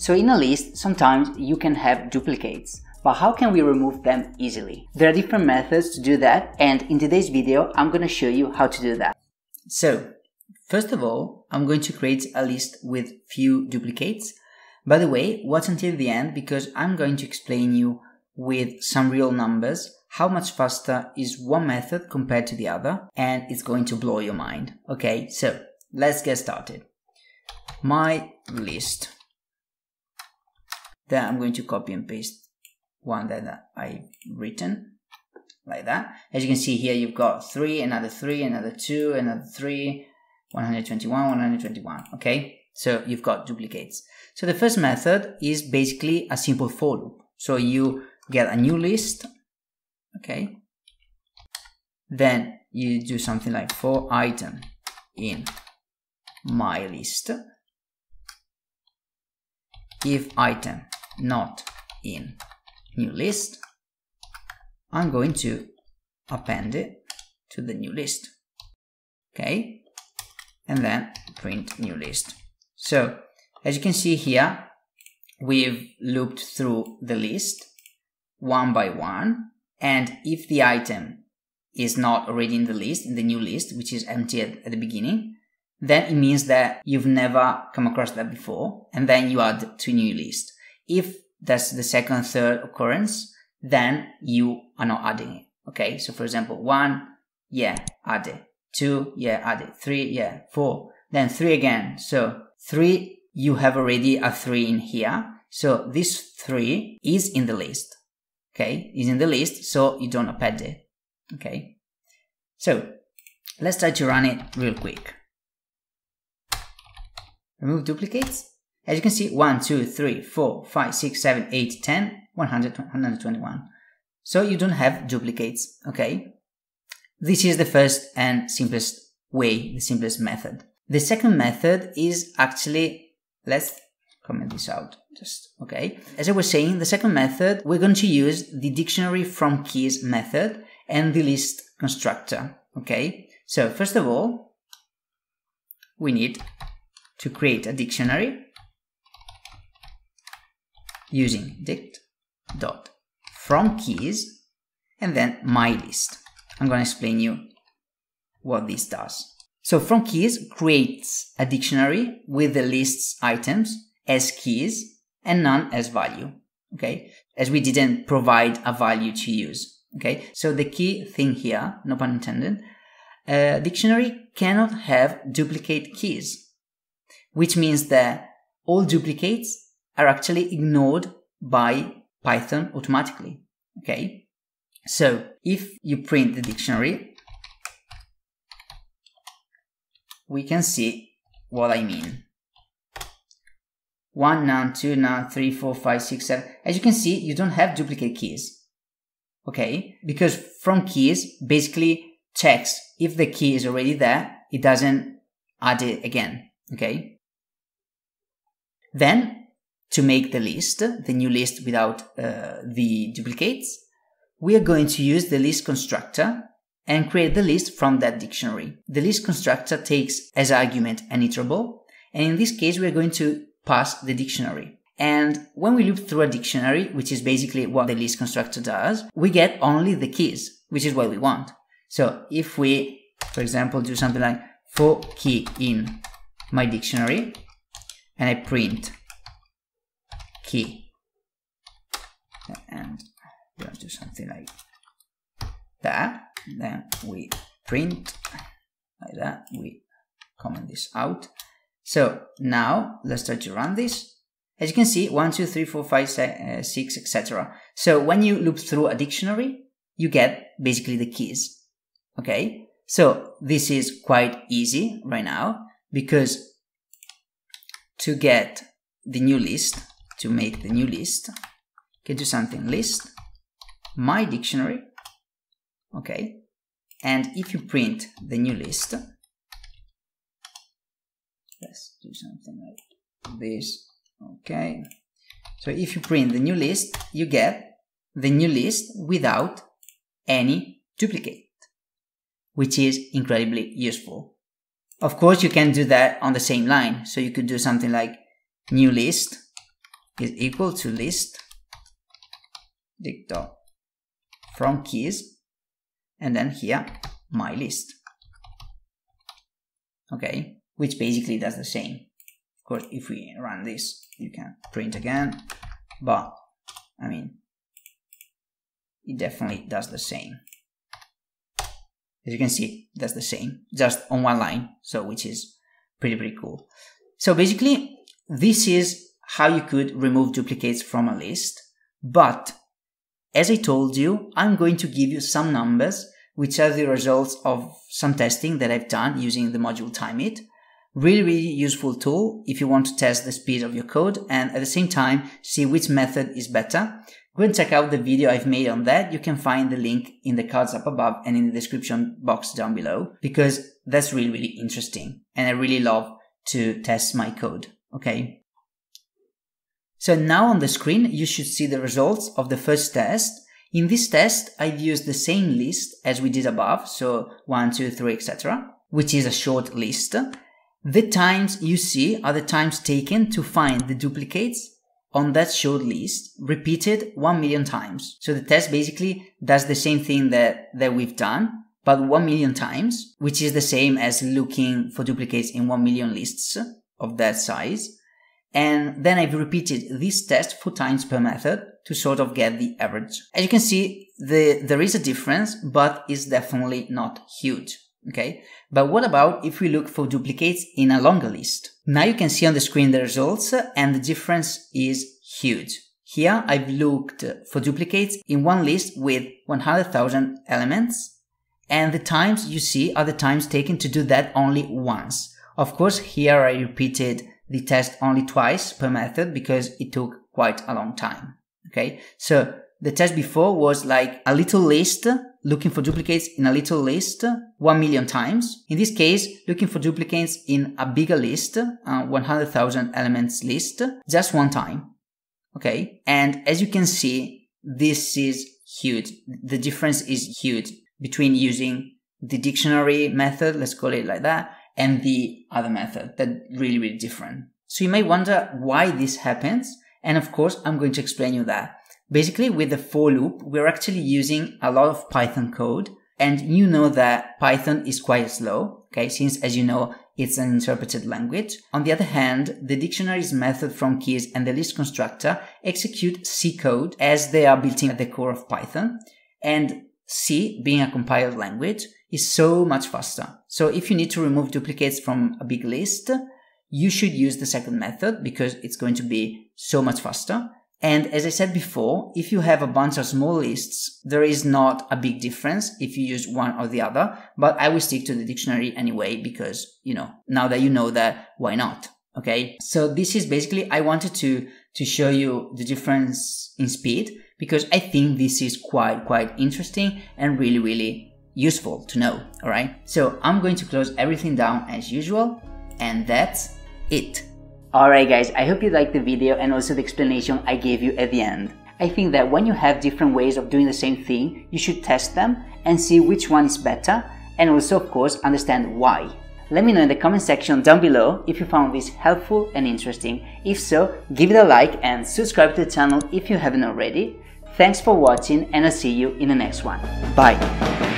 So in a list, sometimes you can have duplicates, but how can we remove them easily? There are different methods to do that, and in today's video, I'm going to show you how to do that. So, first of all, I'm going to create a list with few duplicates. By the way, watch until the end because I'm going to explain you with some real numbers how much faster is one method compared to the other, and it's going to blow your mind. Okay, so let's get started. My list. Then I'm going to copy and paste one that I've written, like that. As you can see here, you've got 3, another 2, another 3, 121, 121, okay? So you've got duplicates. So the first method is basically a simple for loop. So you get a new list, okay? Then you do something like for item in my list, if item not in new list, I'm going to append it to the new list, okay? And then print new list. So as you can see here, we've looped through the list one by one, and if the item is not already in the list, in the new list, which is empty at the beginning, then it means that you've never come across that before, and then you add to new list. If that's the second, third occurrence, then you are not adding it, okay? So for example, 1, yeah, add it, 2, yeah, add it, 3, yeah, 4, then 3 again. So 3, you have already a 3 in here, so this 3 is in the list, okay? Is in the list, so you don't append it, okay? So let's try to run it real quick. Remove duplicates. As you can see, 1, 2, 3, 4, 5, 6, 7, 8, 10, 100, 121. So you don't have duplicates, okay? This is the first and simplest way, the simplest method. The second method is actually, let's comment this out, just, okay? As I was saying, the second method, we're going to use the dictionary from keys method and the list constructor, okay? So first of all, we need to create a dictionary using dict.fromKeys and then my list. I'm going to explain you what this does. So fromKeys creates a dictionary with the list's items as keys and none as value, okay? As we didn't provide a value to use, okay? So the key thing here, no pun intended, dictionary cannot have duplicate keys, which means that all duplicates are actually ignored by Python automatically, okay? So if you print the dictionary, we can see what I mean. 1, none, 2, none, 3, 4, 5, 6, 7. As you can see, you don't have duplicate keys, okay? Because from keys basically checks if the key is already there, it doesn't add it again, okay? Then, to make the list, the new list without the duplicates, we are going to use the list constructor and create the list from that dictionary. The list constructor takes as argument an iterable, and in this case, we are going to pass the dictionary. And when we loop through a dictionary, which is basically what the list constructor does, we get only the keys, which is what we want. So if we, for example, do something like for key in my dictionary, and I print key, and we'll do something like that, then we print like that, we comment this out. So now let's try to run this. As you can see, 1, 2, 3, 4, 5, 6, etc. So when you loop through a dictionary, you get basically the keys, okay? So this is quite easy right now, because to get the new list, to make the new list, you can do something list, my dictionary, okay? And if you print the new list, let's do something like this, okay? So if you print the new list, you get the new list without any duplicate, which is incredibly useful. Of course, you can do that on the same line. So you could do something like new list is equal to list dicta from keys, and then here my list. Okay, which basically does the same. Of course, if we run this, you can print again, but I mean, it definitely does the same. As you can see, that's the same, just on one line, so which is pretty cool. So basically, this is how you could remove duplicates from a list, but as I told you, I'm going to give you some numbers which are the results of some testing that I've done using the module TimeIt. Really useful tool if you want to test the speed of your code and at the same time see which method is better. Go and check out the video I've made on that. You can find the link in the cards up above and in the description box down below, because that's really interesting and I really love to test my code. Okay, so now on the screen you should see the results of the first test. In this test I've used the same list as we did above, so 1, 2, 3, etc., which is a short list. The times you see are the times taken to find the duplicates on that short list, repeated 1,000,000 times. So the test basically does the same thing that we've done, but 1,000,000 times, which is the same as looking for duplicates in 1,000,000 lists of that size. And then I've repeated this test 4 times per method to sort of get the average. As you can see, there is a difference, but it's definitely not huge. Okay, but what about if we look for duplicates in a longer list? Now you can see on the screen the results and the difference is huge. Here I've looked for duplicates in one list with 100,000 elements, and the times you see are the times taken to do that only once. Of course, here I repeated the test only twice per method because it took quite a long time. Okay, so the test before was like a little list, looking for duplicates in a little list 1,000,000 times. In this case, looking for duplicates in a bigger list, 100,000 elements list, just one time. Okay, and as you can see, this is huge. The difference is huge between using the dictionary method, let's call it like that, and the other method. That's really different. So you may wonder why this happens, and of course I'm going to explain you that. Basically, with the for loop, we're actually using a lot of Python code, and you know that Python is quite slow, okay, since, as you know, it's an interpreted language. On the other hand, the dictionaries method from keys and the list constructor execute C code as they are built in at the core of Python, and C, being a compiled language, is so much faster. So if you need to remove duplicates from a big list, you should use the second method because it's going to be so much faster. And as I said before, if you have a bunch of small lists, there is not a big difference if you use one or the other, but I will stick to the dictionary anyway because, you know, now that you know that, why not? Okay, so this is basically, I wanted to show you the difference in speed because I think this is quite interesting and really useful to know, all right? So I'm going to close everything down as usual, and that's it. Alright guys, I hope you liked the video and also the explanation I gave you at the end. I think that when you have different ways of doing the same thing, you should test them and see which one is better, and also of course understand why. Let me know in the comment section down below if you found this helpful and interesting. If so, give it a like and subscribe to the channel if you haven't already. Thanks for watching and I'll see you in the next one. Bye!